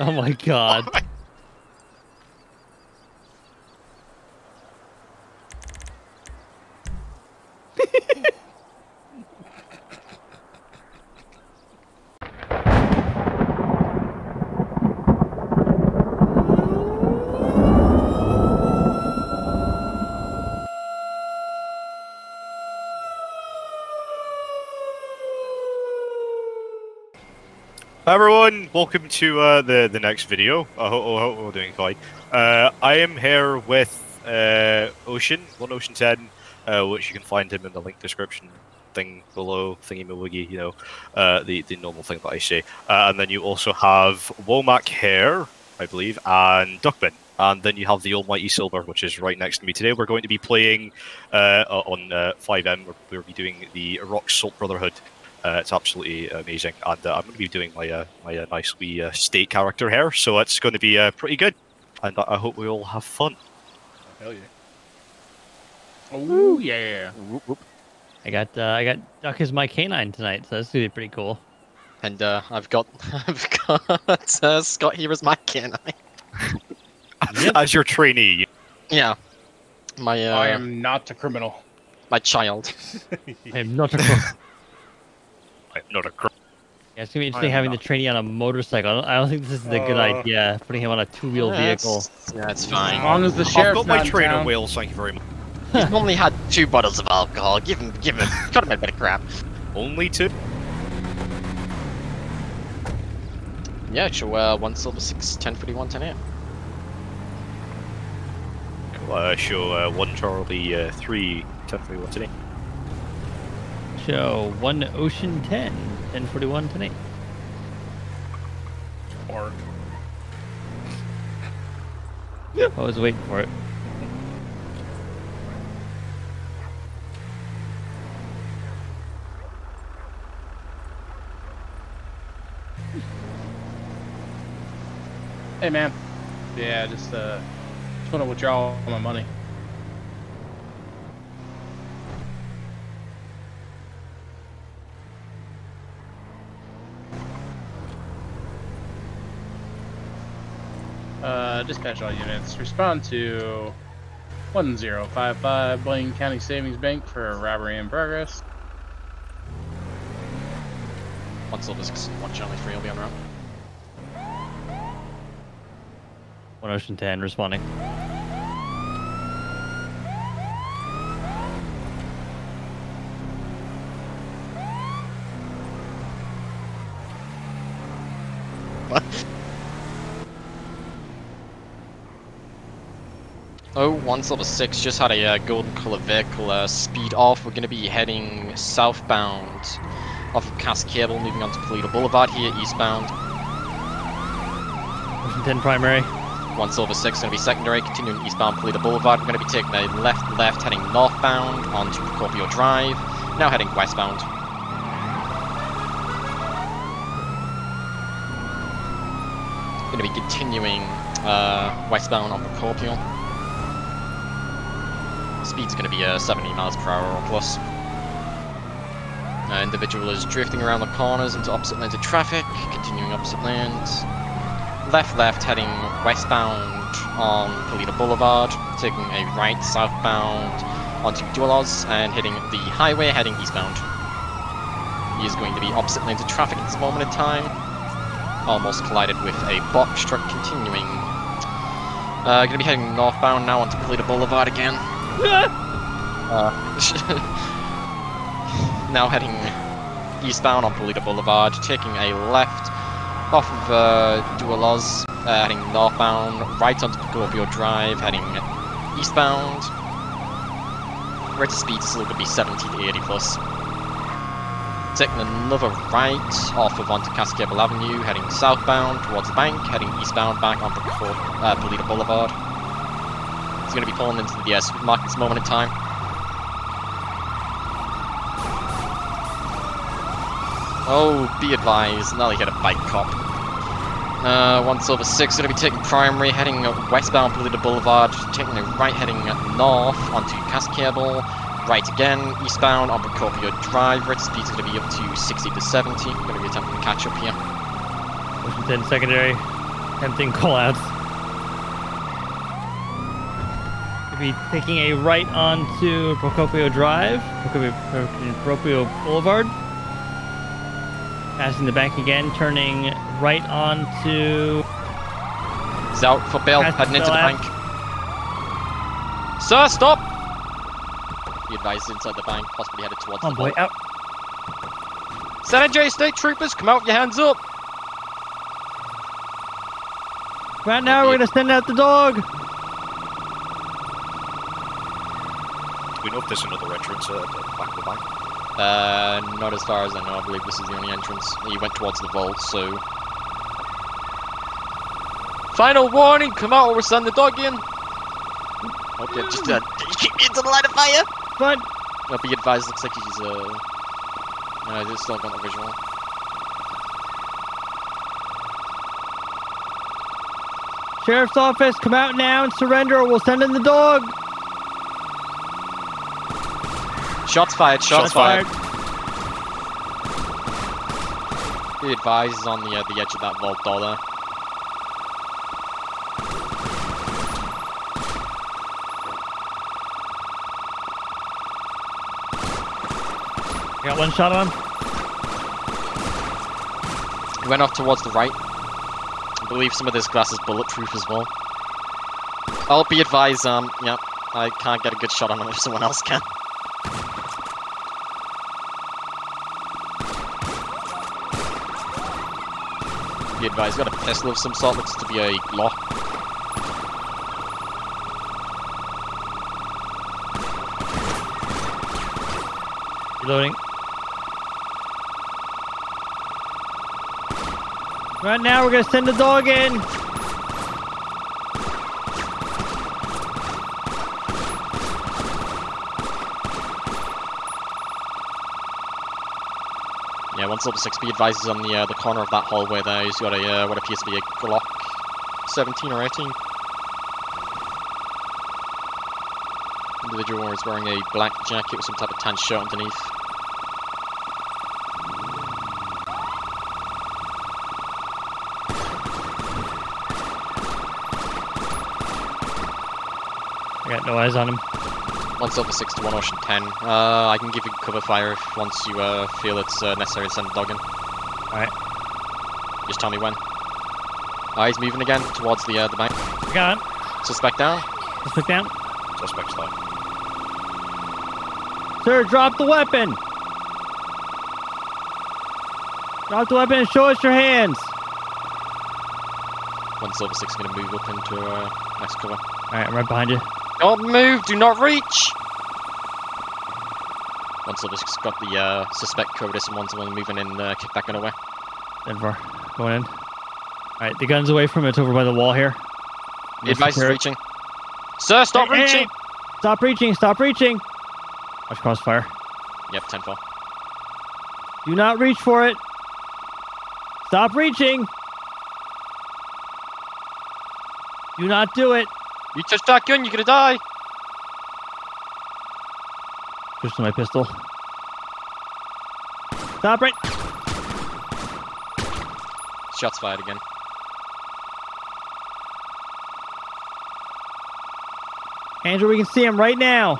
Oh my god. Hi everyone, welcome to the next video. I hope we're doing fine. I am here with Ocean, ocean10, which you can find him in the link description thing below, thingy-ma-wiggy, you know, the normal thing that I say. And then you also have Womack here, I believe, and Duckman. And then you have the Almighty Silver, which is right next to me. Today we're going to be playing on 5M, we'll be doing the Rock Salt Brotherhood. It's absolutely amazing, and I'm going to be doing my my nice wee state character here, so it's going to be pretty good, and I hope we all have fun. Hell yeah! Oh yeah! Whoop, whoop. I got Duck as my canine tonight, so that's going to be pretty cool. And I've got Scott here as my canine. Yep. As your trainee. Yeah. My I am not a criminal. My child. I am not a criminal. Not a crime. Yeah, it's gonna be interesting having the trainee on a motorcycle. I don't think this is a good idea, putting him on a two-wheel vehicle. That's fine. As long as the sheriff's not in town. I've got my trainer wheels, thank you very much. He's only had 2 bottles of alcohol. Give him, cut him a bit of crap. Only 2? Yeah, so 1 silver 6, 10 41, 10 8. Cool, show 1 Charlie 3, 10 41, 10 8. So 1 Ocean 10, 10 41 tonight. Or yeah, I was waiting for it. Hey man, yeah, just want to withdraw all my money. Dispatch all units, respond to 1055 Blaine County Savings Bank for robbery in progress. 1 Silver 6, 1 Charlie 3, I'll be on route. 1 Ocean 10 responding. What? 1 Silver 6 just had a golden color vehicle speed off. We're going to be heading southbound off of Cascabel, moving on to Pulido Boulevard here, eastbound. 10 primary. 1 Silver 6 going to be secondary, continuing eastbound Pulido Boulevard. We're going to be taking a left, heading northbound onto Procopio Drive, now heading westbound. going to be continuing westbound on Procopio. Speed's going to be 70 miles per hour or plus. Individual is drifting around the corners into opposite lanes of traffic, continuing opposite lanes. Left, heading westbound on Polita Boulevard, taking a right southbound onto Dos Olas and hitting the highway, heading eastbound. He is going to be opposite lanes of traffic at this moment in time. Almost collided with a box truck, continuing. Going to be heading northbound now onto Polita Boulevard again. Now heading eastbound on Polita Boulevard, taking a left off of Dos Olas, heading northbound, right onto Procopio Drive, heading eastbound. Rate of speed is still going to be 70 to 80 plus. Taking another right off of onto Cascabel Avenue, heading southbound towards the bank, heading eastbound back on Polita Boulevard. It's going to be pulling into the supermarket at this moment in time. Oh, be advised, now they hit a bike cop. 1 Silver 6, going to be taking primary, heading westbound Pulido Boulevard, taking a right, heading north onto Cascabel, right again, eastbound on Procopio Drive. Rate of speed is going to be up to 60 to 70. Going to be attempting to catch up here. Ocean 10 secondary, tempting callouts. We'll be taking a right onto Procopio Drive, Procopio Boulevard. Passing the bank again, turning right onto. Zout, Verbel, heading into the bank. Sir, stop! He advises inside the bank, possibly headed towards the boy, out. San Andreas State Troopers, come out with your hands up! Right now, we're gonna send out the dog! Do we know if there's another entrance at the back of the bank? Not as far as I know. I believe this is the only entrance. He went towards the vault, so... Final warning, come out or we'll send the dog in! Okay, just keep me into the line of fire! Fine! I'll be advised, looks like he's, No, he's still got the visual. Sheriff's office, come out now and surrender or we'll send in the dog! Shots fired, shots fired. He advises on the edge of that vault door there. Got one shot on him. He went off towards the right. I believe some of this glass is bulletproof as well. I'll be advised, yeah, I can't get a good shot on him if someone else can. Be advised, he's got a pistol of some sort, looks to be a Glock. Reloading. Right now we're gonna send the dog in! Yeah, 1-6 be advised on the corner of that hallway there. He's got a what appears to be a Glock 17 or 18. The individual is wearing a black jacket with some type of tan shirt underneath. I got no eyes on him. 1-6 to 1 Ocean 10. I can give you cover fire if once you feel it's necessary to send the dog in. Alright. Just tell me when. Alright, he's moving again towards the bank. Got him. Suspect down. Suspect down. Suspect's down. Sir, drop the weapon! Drop the weapon and show us your hands! 1-6 is going to move up into next cover. Alright, I'm right behind you. Don't move, do not reach! 1-6 got the suspect covered and one's moving in, kick that gun away. Denver, going in. Alright, the gun's away from it, it's over by the wall here. The advice is reaching. Sir, stop reaching! Hey. Stop reaching, stop reaching! Watch crossfire. Yep, 10-4. Do not reach for it! Stop reaching! Do not do it! You touch that gun, you're gonna die! Switch to my pistol. Stop right! Shots fired again. Andrew, we can see him right now!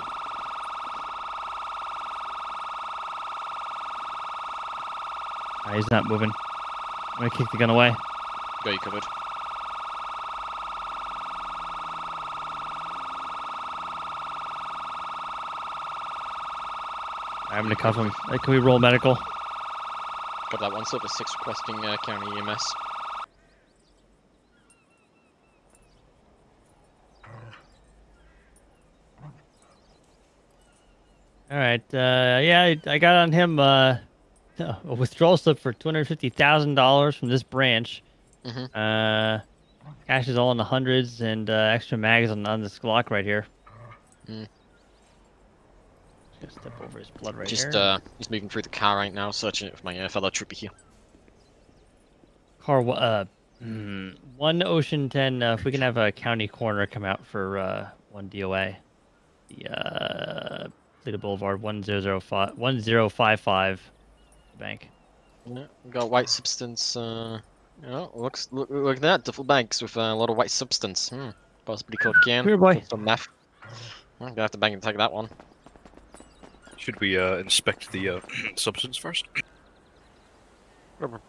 Oh, he's not moving. I'm gonna kick the gun away. Got you covered. I'm gonna cuff him. Can we roll medical? Got that 1-6 requesting county EMS. Alright, yeah, I got on him a withdrawal slip for $250,000 from this branch. Mm-hmm. Cash is all in the hundreds and extra mags on this Glock right here. Mm. Gonna step over his blood right here. He's moving through the car right now, searching it for my fellow trooper here. Car, 1 Ocean 10, if we can have a county coroner come out for 1 DOA. The, Pulido Boulevard, 1055, the bank. Yeah, we got white substance, You know, look at that, duffel bags with a lot of white substance. Hmm. Possibly cocaine. Weird boy. Some meth. I'm gonna have to bang and take that one. Should we inspect the substance first?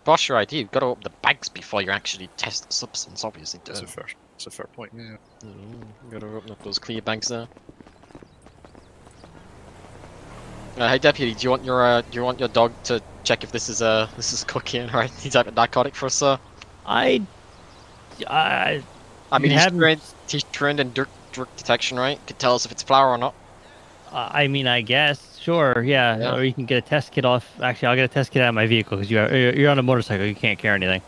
Boss, your idea. You've got to open the bags before you actually test the substance. Obviously, doesn't. That's a fair point. Yeah. Mm-hmm. Got to open up those clear bags there. Hey, deputy, do you want your dog to check if this is cocaine or any type of narcotic for us, sir? I mean, he's trained in drug detection, right? Could tell us if it's flour or not. I mean, I guess. Sure, yeah. Yeah. Or you can get a test kit off. Actually, I'll get a test kit out of my vehicle because you're on a motorcycle. You can't carry anything.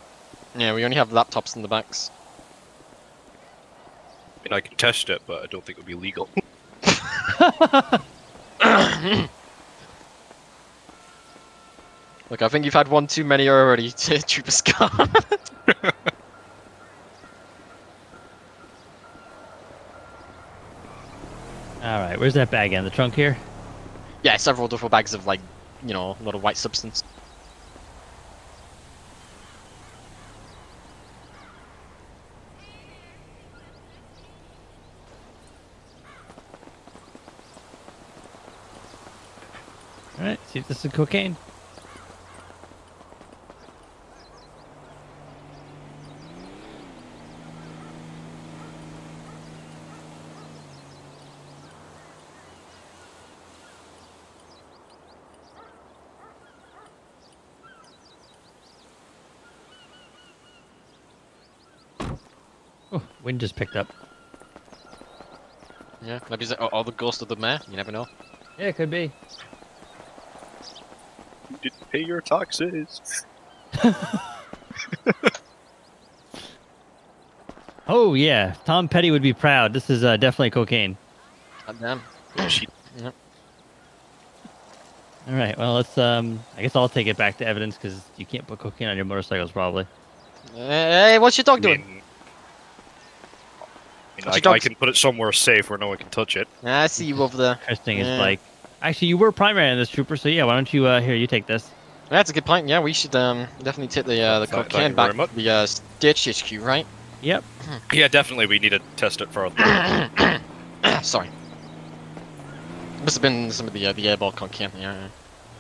Yeah, we only have laptops in the backs. I mean, I can test it, but I don't think it would be legal. Look, I think you've had one too many already, Trooper Scott. Alright, where's that bag in? The trunk here? Yeah, several duffel bags of, like, you know, a lot of white substance. Alright, see if this is cocaine. Wind just picked up. Yeah, maybe it's all the ghost of the mayor. You never know. Yeah, it could be. You didn't pay your taxes. Oh yeah, Tom Petty would be proud. This is definitely cocaine. God damn. Yeah. All right. Well, let's. I guess I'll take it back to evidence because you can't put cocaine on your motorcycles, probably. Hey, what's your dog doing? I can put it somewhere safe where no one can touch it. I see you over there. Interesting. Yeah. Is like, actually, you were primary in this, Trooper. So yeah, why don't you? Here, you take this. That's a good point. Yeah, we should definitely take the cocaine back to the ditch HQ, right? Yep. Yeah, definitely. We need to test it further. Sorry. Must have been some of the airball cocaine. Yeah.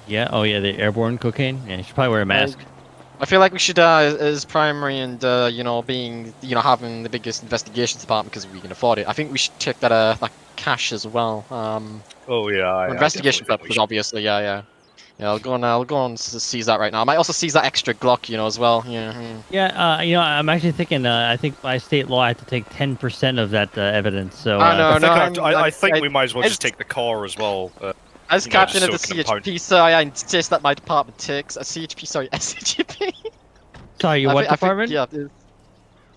Yeah. Oh yeah, the airborne cocaine. Yeah, you should probably wear a mask. I feel like we should, as primary and, you know, being, you know, having the biggest investigations department because we can afford it, I think we should check that cash as well. Oh, yeah. Investigation purposes, obviously, yeah. Yeah, I'll go and seize that right now. I might also seize that extra Glock, you know, as well. Yeah, you know, I'm actually thinking, I think by state law I have to take 10% of that evidence, so... I think we might as well just take the car as well. As captain of the CHP, sir, I insist that my department takes a CHP, sorry, SHP. Sorry, what department? Yeah,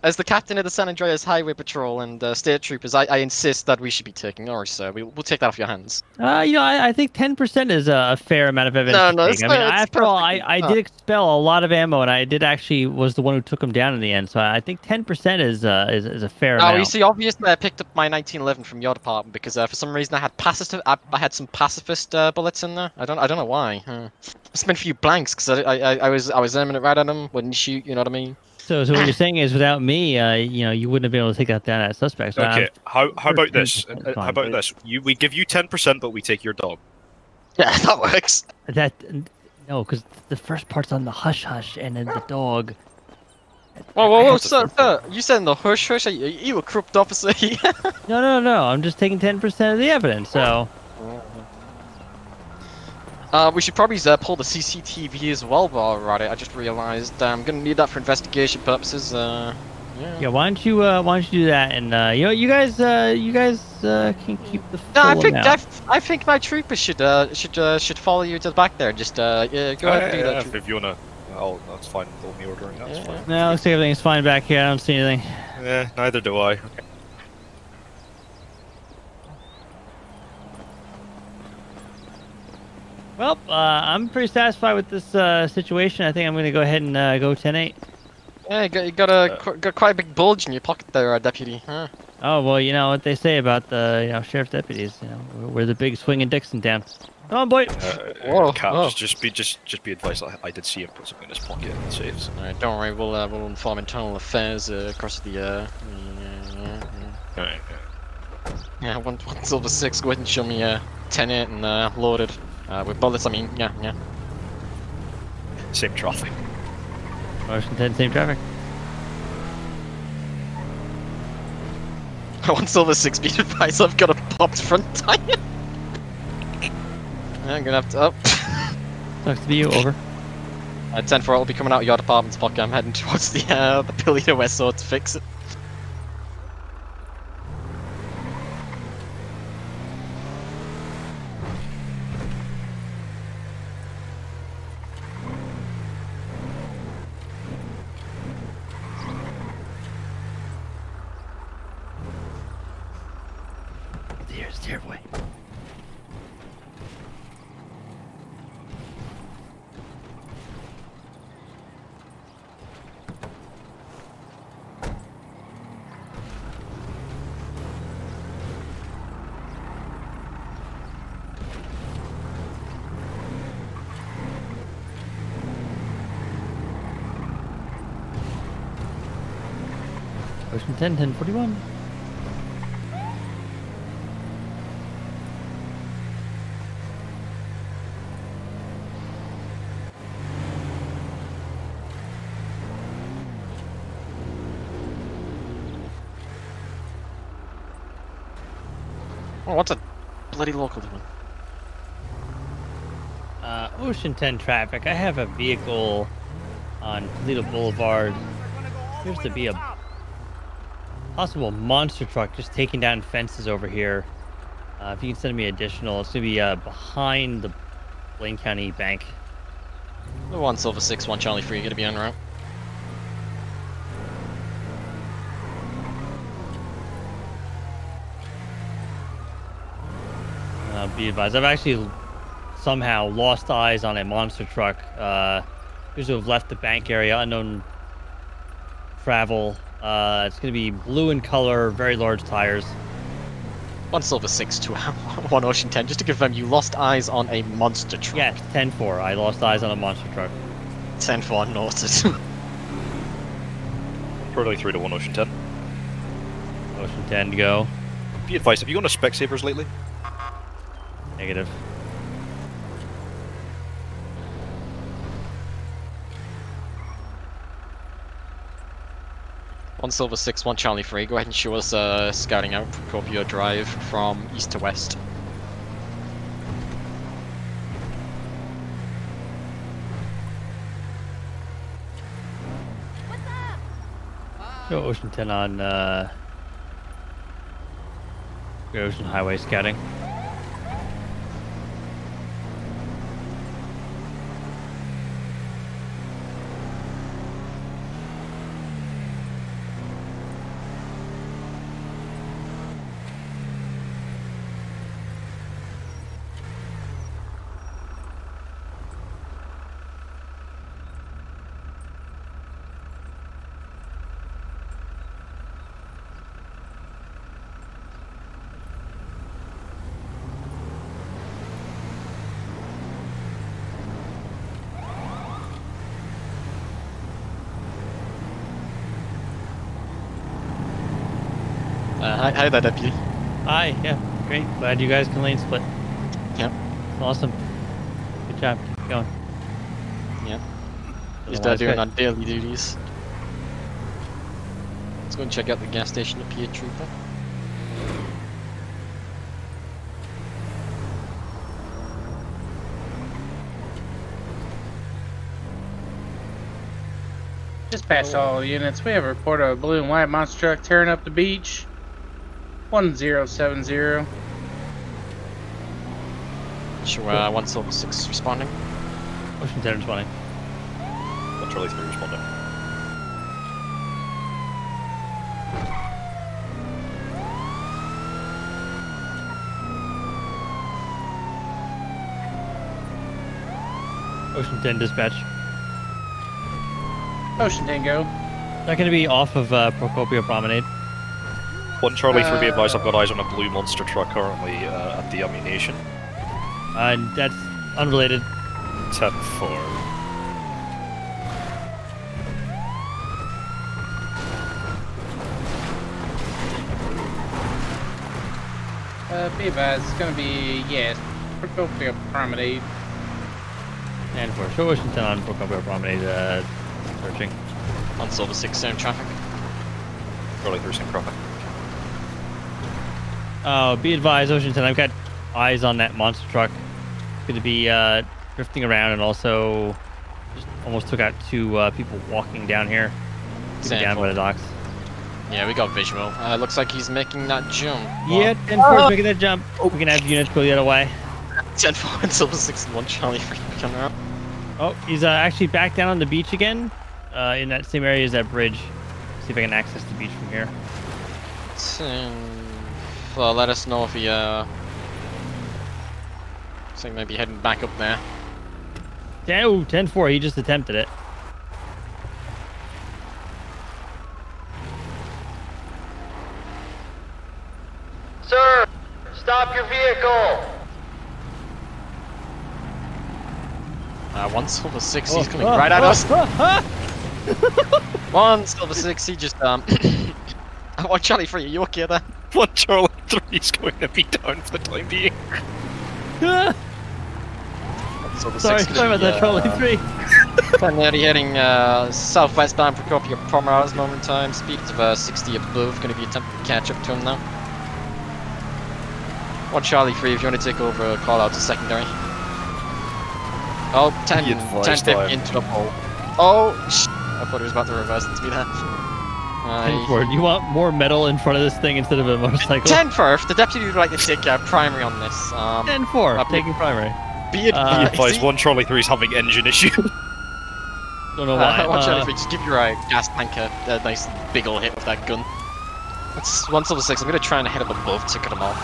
as the captain of the San Andreas Highway Patrol and State Troopers, I insist that we should be taking. Alright, sir, we'll take that off your hands. You know, I think 10% is a fair amount of evidence. No, it's not, I mean, after all, I did expel a lot of ammo, and I did actually was the one who took him down in the end. So I think 10% is a fair amount. Oh, you see, obviously, I picked up my 1911 from your department because for some reason I had some pacifist bullets in there. I don't know why. I spent a few blanks because I was aiming it right at him. Wouldn't shoot. You know what I mean? So what you're saying is, without me, you know, you wouldn't have been able to take that down as suspects. Okay. How about this? How about this? We give you 10%, but we take your dog. Yeah, that works. No, because the first part's on the hush hush, and then the dog. Whoa, sir! You said the hush hush? You a corrupt officer? No. I'm just taking 10% of the evidence. So. We should probably pull the CCTV as well while we're at it. I just realized I'm gonna need that for investigation purposes. Yeah. Why don't you do that? And you know, you guys can keep the. No, I think my troopers should follow you to the back there. Just go ahead and do that. If you wanna, that's fine. With me ordering, that's fine. No, looks like everything's fine back here. I don't see anything. Yeah, neither do I. Okay. Well, I'm pretty satisfied with this situation. I think I'm going to go ahead and go 10-8. Yeah, you got quite a big bulge in your pocket there, deputy. Huh? Oh, well, you know what they say about the sheriff deputies. You know, we're the big swinging dicks in town. on, boy. Whoa. Cap, oh. Just be advised. I did see him put something in his pocket and saves. All right, don't worry. We'll inform internal affairs across the. All right. Yeah, 1 silver 6. Go ahead and show me tenant and loaded with bullets. I mean, yeah. Same traffic. Ocean 10, same traffic. 1 silver 6. Be advised. I've got a popped front tire. I'm gonna have to up. Sucks to be you, over. 10-4, I'll be coming out of your department's pocket. I'm heading towards the Polita Boulevard to fix it. Dear boy. Ocean 10, 1041. Oh, what's a bloody local doing? Ocean 10 traffic. I have a vehicle on Pulido Boulevard. Appears to be a possible monster truck just taking down fences over here. If you can send me additional, it's going to be behind the Blaine County Bank. 1 silver 6, 1 Charlie 3. You're going to be en route. Be advised, I've actually somehow lost eyes on a monster truck. Appears to have left the bank area, unknown travel. It's going to be blue in color, very large tires. 1 silver 6 to 1 Ocean 10. Just to confirm, you lost eyes on a monster truck. Yes, 10-4. I lost eyes on a monster truck. 10-4 noted. Probably 3 to 1 Ocean 10. Ocean 10 to go. Be advised, have you gone to Specsavers lately? Negative. On Silver 6, 1 Charlie 3, go ahead and show us scouting out Procopio Drive from east to west. What's up? Show Ocean 10 on Ocean Highway scouting. Hi there, deputy. Hi, yeah, great. Glad you guys can lane split. Yep. Awesome. Good job. Keep going. Yep. Just doing our daily duties. Let's go and check out the gas station up here, Trooper. Dispatch all units. We have a report of a blue and white monster truck tearing up the beach. 1070. Sure, 1 Silver 6 responding. Ocean 10 responding. 1 Charlie 3 responding. Ocean 10 dispatch. Ocean 10 go. Not going to be off of Procopio Promenade. 1 Charlie 3, be advised, I've got eyes on a blue monster truck currently at the ammunition. That's unrelated. Tab 4. Be advised, it's gonna be, yes, Procopio Promenade. And for sure, ocean10 on Procopio Promenade, searching. On Silver 6, zone traffic. Rolling through some proper. Oh, be advised, ocean10, I've got eyes on that monster truck. It's gonna be, drifting around and also just almost took out two people walking down here. Down by the docks. Yeah, we got visual. Looks like he's making that jump. Wow. Yeah, 10-4 making that jump. Oh, we can have units go the other way. 10-4 and Silver 6-1 Charlie coming up. Oh, he's actually back down on the beach again. In that same area as that bridge. See if I can access the beach from here. So, well, let us know if he so he might be heading back up there. Oh, 10-4, he just attempted it. Sir, stop your vehicle! One Silver 6, he's coming right at us. One Silver 6, he just, One Charlie 3, are you okay there? One Charlie 3 is going to be down for the time being. Sorry about that, Charlie 3. Currently heading southwestbound Procopio Promenade at this moment in time. Speed of 60 above, going to be attempting to catch up to him now. One Charlie 3, if you want to take over, call out to secondary. Oh, 10-10 into the pole. Oh, sh I thought he was about to reverse into me there. You want more metal in front of this thing instead of a motorcycle? 10-4, if the deputy would like to take primary on this. 10-4, taking primary. Be advised, one Trolley 3 is having engine issue. Don't know why. One Trolley 3, just give your gas tank a nice big ol' hit with that gun. That's one Silver 6, I'm going to try and head up above to cut him off.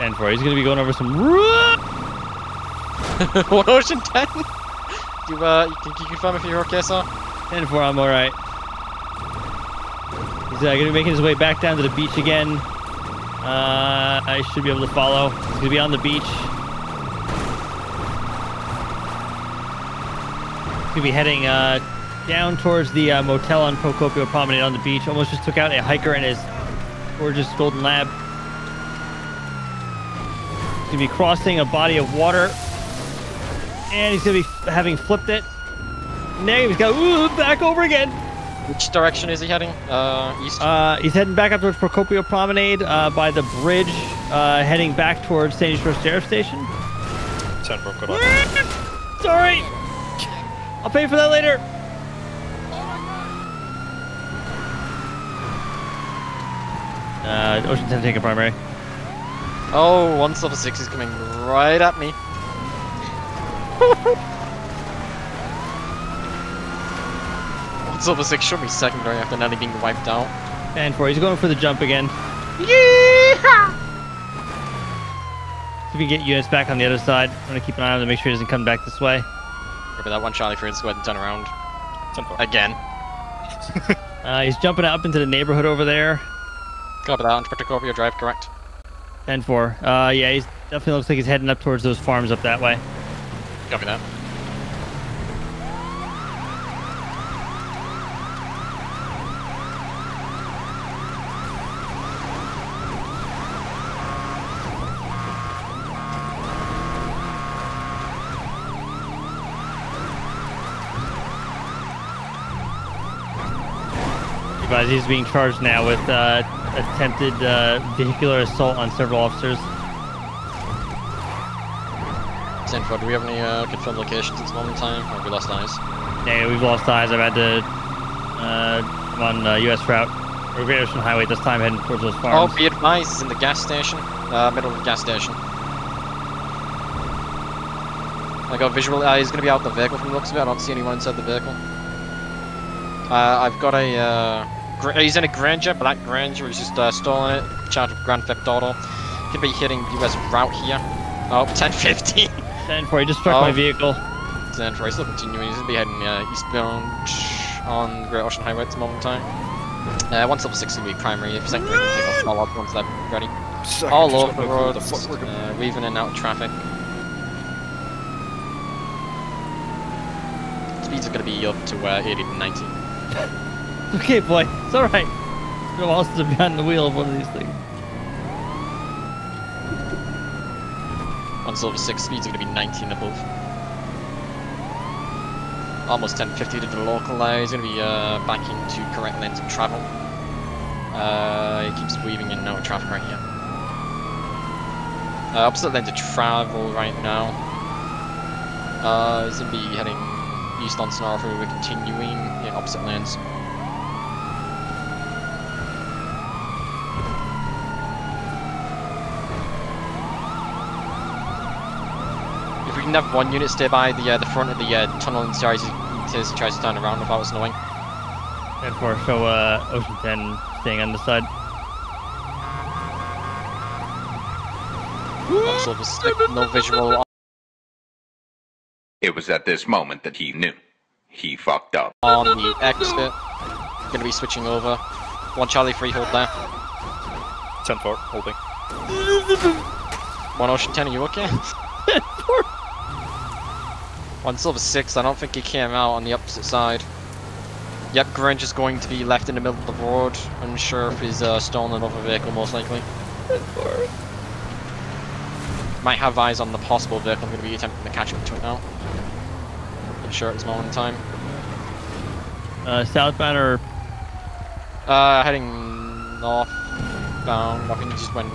10-4, he's going to be going over some... One ocean10? Can you confirm if you're okay, sir? 10-4, I'm alright. He's going to be making his way back down to the beach again. I should be able to follow. He's going to be on the beach. He's going to be heading down towards the motel on Procopio Promenade on the beach. Almost just took out a hiker in his gorgeous golden lab. He's going to be crossing a body of water, and he's going to be having flipped it. Now he's going back over again. Which direction is he heading? East? He's heading back up towards Procopio Promenade by the bridge, heading back towards San Andreas Sheriff Station. Sorry! I'll pay for that later! Ocean10 taking primary. Oh, one Silver 6 is coming right at me. One Silver 6 should be secondary after nearly being wiped out. 10-4, he's going for the jump again. Yeehaw! If we can get units back on the other side, I'm going to keep an eye on him to make sure he doesn't come back this way. Remember that one Charlie 3, let's go ahead and turn around. 10-4. Again. He's jumping up into the neighborhood over there. Copy that, on Procopio Drive, correct. 10-4. Yeah, he definitely looks like he's heading up towards those farms up that way. Copy that. Guys, he's being charged now with attempted vehicular assault on several officers. Sanford, do we have any confirmed locations at this moment in time? Or have we lost eyes? Yeah, we've lost eyes. I've had to come on US route, or Great Ocean Highway this time, heading towards those farms. Oh, be advised, he's in the gas station, middle of the gas station. I got visual, he's going to be out the vehicle from the looks of it. I don't see anyone inside the vehicle. I've got a... he's in a Granger, black Granger, he's just stolen it, charged with Grand Theft Auto. Could be hitting US route here. Oh, 10-15. 10-4, he just struck my vehicle. 10-4, he's still continuing, he's going to be heading eastbound on Great Ocean Highway at this moment in time. 1-6 will be primary, if secondary, I'll follow up once that's ready. second. All over the roads, weaving in and out traffic. Speeds are going to be up to 80 to 90. Okay, boy, it's alright. It's been a while since I've been behind the wheel of one of these things. On Silver 6, speeds are going to be 90 and above. Almost 1050 to the local there. He's going to be backing to correct lanes of travel. He keeps weaving in and out of traffic right here. Opposite lane to travel right now. He's going to be heading east on Sonora. We're continuing in opposite lanes. If we can have one unit stay by the front of the tunnel and series as he tries to turn around without us knowing. And for so Ocean 10 staying on the side. No visual. It was at this moment that he knew. He fucked up. On the exit. Gonna be switching over. 1 Charlie 3, hold there. 10-4, holding. 1 Ocean 10, are you okay? 10-4. 1 Silver 6, I don't think he came out on the opposite side. Yep, Grinch is going to be left in the middle of the road. Unsure if he's stolen another vehicle, most likely. 10-4. Might have eyes on the possible vehicle. I'm going to be attempting to catch up to it now. Unsure at this moment in time. Southbound or? Heading northbound. I think it just went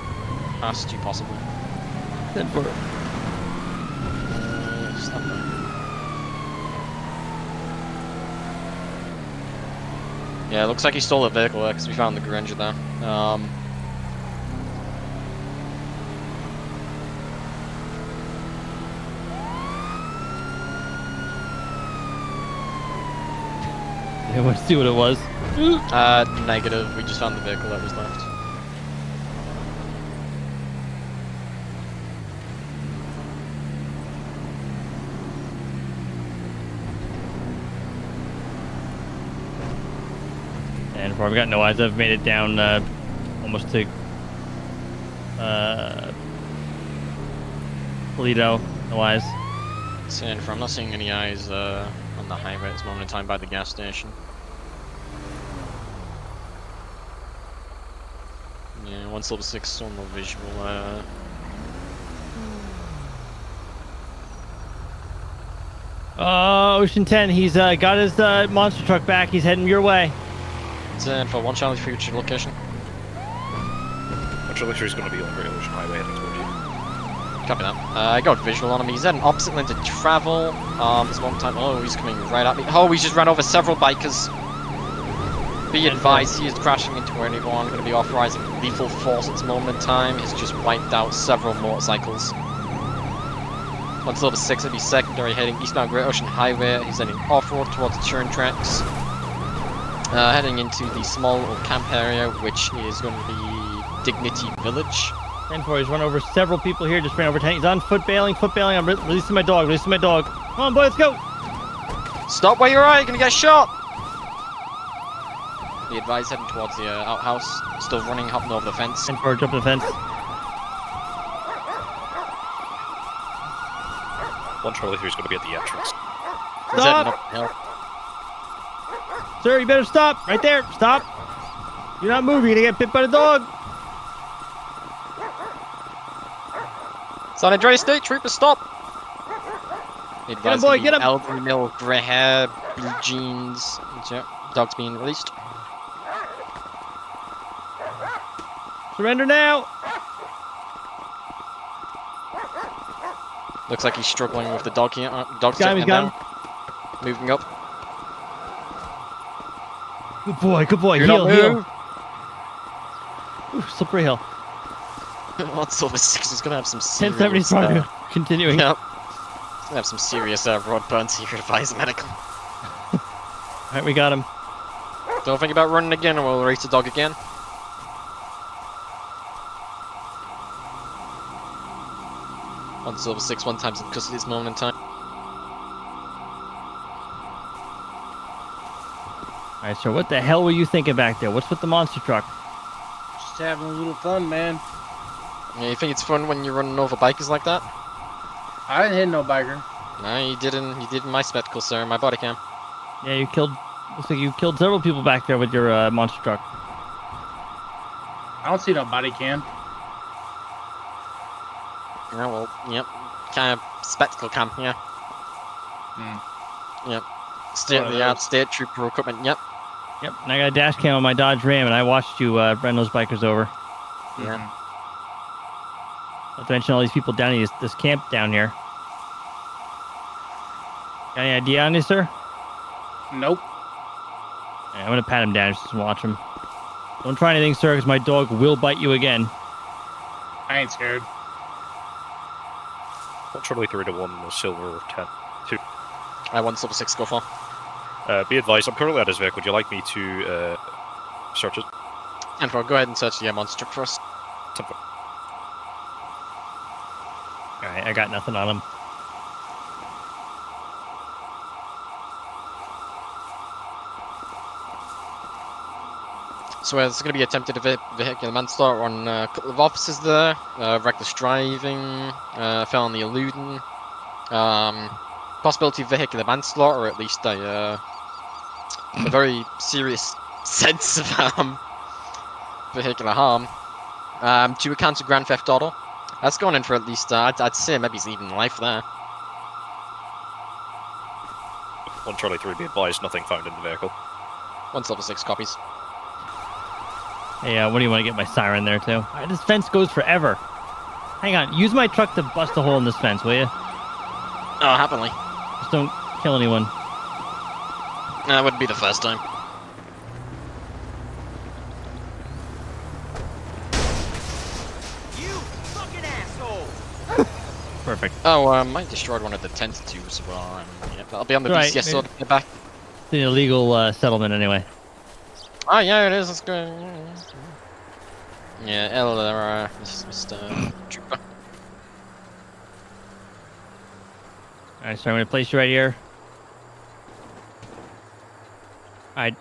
past you, possibly. 10-4. Yeah, looks like he stole a vehicle there because we found the Granger there. Yeah, let's see what it was. Negative. We just found the vehicle that was left. And probably got no eyes. I've made it down almost to Pulido. No eyes. San Fran, I'm not seeing any eyes on the highway at this moment in time by the gas station. Yeah, 1 Silver 6, still no visual. Ocean 10, he's got his monster truck back. He's heading your way. For 1 Charlie 3, which is your location. 1 Charlie 3 is going to be on the Ocean Highway heading towards you. Copy that. I got visual on him. He's at an opposite lane to travel. This one time. Oh, he's coming right at me. Oh, he's just ran over several bikers. Be advised, he is crashing into anyone. Going to be authorizing lethal force at this moment in time. He's just wiped out several motorcycles. 1 Silver 6 will be secondary, heading eastbound Great Ocean Highway. He's heading off-road towards the turn tracks. Heading into the small little camp area, which is going to be Dignity Village. 10-4, he's run over several people here, just ran over 10. He's on foot bailing. I'm releasing my dog, Come on, boy, let's go. Stop where you are, you're gonna get shot. The advised heading towards the outhouse, still running, hopping over the fence. 10-4, jumping the fence. 1 Charlie 3 is gonna be at the entrance. Stop! Sir, you better stop, right there, stop. You're not moving, you're gonna get bit by the dog. San Andreas State Troopers, stop! Get him, boy, get him! Elderly male, grey hair, blue jeans. Dog's being released. Surrender now! Looks like he's struggling with the dog here. Dog's taking him down. Moving up. Good boy, good boy. Heal. Ooh, slippery hill. Silver 6 is gonna have some serious. 1075, continuing. Yep. He's gonna have some serious road burns here, advise medical. Alright, we got him. Don't think about running again, or we'll race the dog again. On Silver 6, 1 time's in custody at this moment in time. Alright, so what the hell were you thinking back there? What's with the monster truck? Just having a little fun, man. Yeah, you think it's fun when you're running over bikers like that? I didn't hit no biker. No, you didn't. You did my spectacles, sir. My body cam. Yeah, you killed. Looks like you killed several people back there with your monster truck. I don't see no body cam. Yeah, well, yep. Kind of spectacle cam, yeah. Hmm. Yep. State-of-the-art state trooper equipment, yep. Yep, and I got a dash cam on my Dodge Ram, and I watched you run those bikers over. Yeah. Mm-hmm. Not to mention all these people down in this camp down here. Got any idea on this, sir? Nope. Yeah, I'm going to pat him down just to watch him. Don't try anything, sir, because my dog will bite you again. I ain't scared. What's your way through to 1 silver 10? 2. I 1 silver 6, go for. Be advised, I'm currently at his vehicle. Would you like me to search it? And for go ahead and search the monster for us. Alright, I got nothing on him. So there's going to be attempted vehicular manslaughter on a couple of officers there. Reckless driving, felony eluding. Possibility of vehicular manslaughter, or at least a very serious sense of vehicular harm. 2 accounts of grand theft auto. That's going in for at least, I'd say maybe he's even life there. 1 Charlie 3, be advised, nothing found in the vehicle. 1 silver 6 copies. Hey, what do you want to get my siren there too? This fence goes forever. Hang on, use my truck to bust a hole in this fence, will you? Oh, happily. Just don't kill anyone. That wouldn't be the first time. You fucking asshole! Perfect. Oh, I destroyed one of the 10th two, so yeah, I'll be on the BCS order in the back. It's an illegal settlement anyway. Oh, yeah, it is. It's good. Yeah, LRR. This is Mr. Trooper. Alright, so I'm going to place you right here. Alright.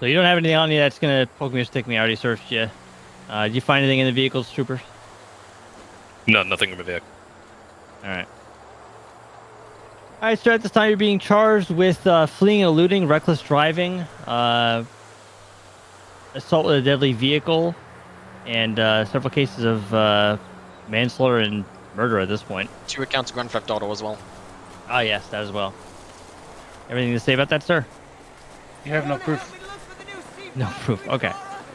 So you don't have anything on you that's going to poke me or stick me. I already searched you. Did you find anything in the vehicles, troopers? No, nothing in the vehicle. Alright. Alright, sir, at this time you're being charged with fleeing and eluding, reckless driving, assault with a deadly vehicle, and several cases of manslaughter and murder at this point. 2 accounts of grand theft auto as well. Ah, yes, that as well. Everything to say about that, sir? You have no proof. No proof, okay.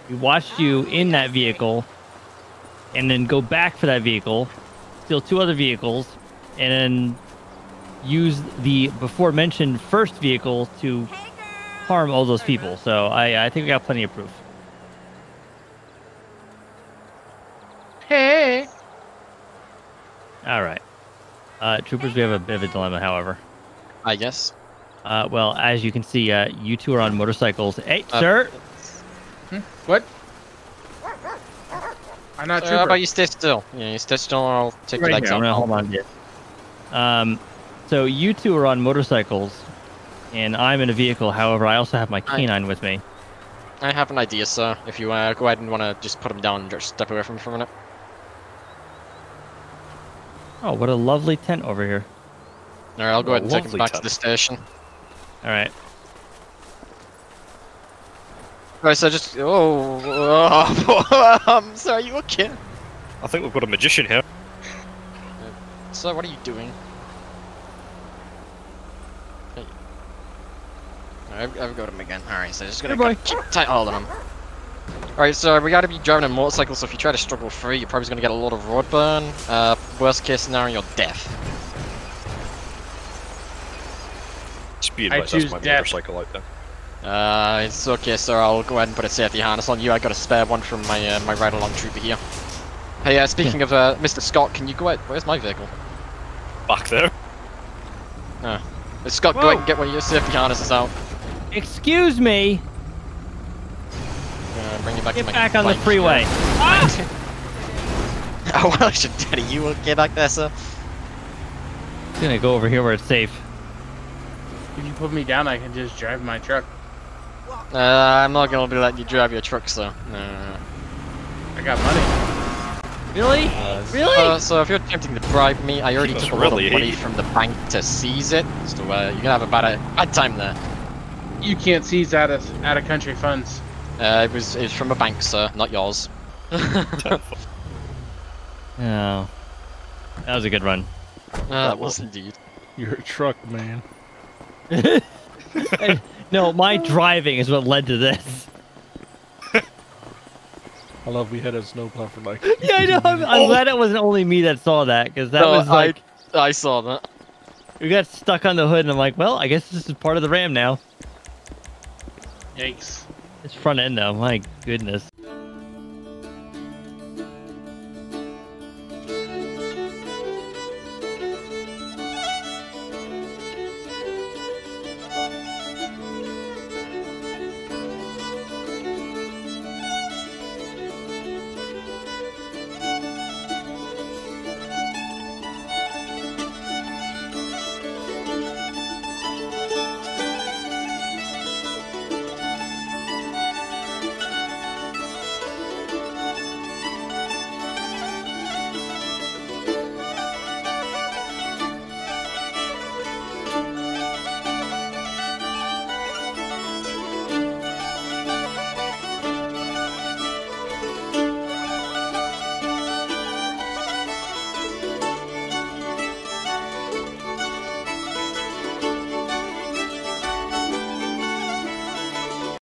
We watched you in that vehicle, and then go back for that vehicle, steal 2 other vehicles, and then use the before-mentioned first vehicle to harm all those people. So I think we got plenty of proof. Hey! Alright. Troopers, we have a bit of a dilemma, however. I guess. Well, as you can see, you two are on motorcycles. Hey, sir! What? I'm not sure. How about you stay still? Yeah, you stay still or I'll take the legs off. Hold on to you. So you two are on motorcycles, and I'm in a vehicle. However, I also have my canine with me. I have an idea, sir. If you go ahead and want to just put him down and just step away from him for a minute. Oh, what a lovely tent over here. Alright, I'll go ahead and take him back to the station. Alright. Alright, so just... Oh, I'm sorry, you okay? I think we've got a magician here. Sir, what are you doing? I've got him again. Alright, so just gonna keep tight hold on him. Alright, so we gotta be driving a motorcycle, so if you try to struggle free, you're probably gonna get a lot of road burn. Worst case scenario, you're deaf. Speed advice, that's my motorcycle out there. It's okay, sir. I'll go ahead and put a safety harness on you. I got a spare one from my ride along trooper here. Hey, speaking of Mr. Scott, can you go out? Where's my vehicle? Back there. Scott, go ahead and get one of your safety harnesses out. Excuse me. Bring you back to my back on the freeway. Ah! Oh, well, I should tell you. You okay back there, sir? I'm gonna go over here where it's safe. If you put me down, I can just drive my truck. I'm not gonna be letting you drive your truck, sir. No. I got money. Really? Really? So if you're attempting to bribe me, I already took a lot of money from the bank to seize it. So you're gonna have about a bad time there. You can't seize out of country funds. It was from a bank, sir, not yours. Oh, that was a good run. That was indeed. You're a truck man. No, my driving is what led to this. I love we had a snowplow for like. Yeah, I know. I'm glad it wasn't only me that saw that, because that was like. I saw that. We got stuck on the hood, and I'm like, well, I guess this is part of the Ram now. Yikes! It's front end though. My goodness.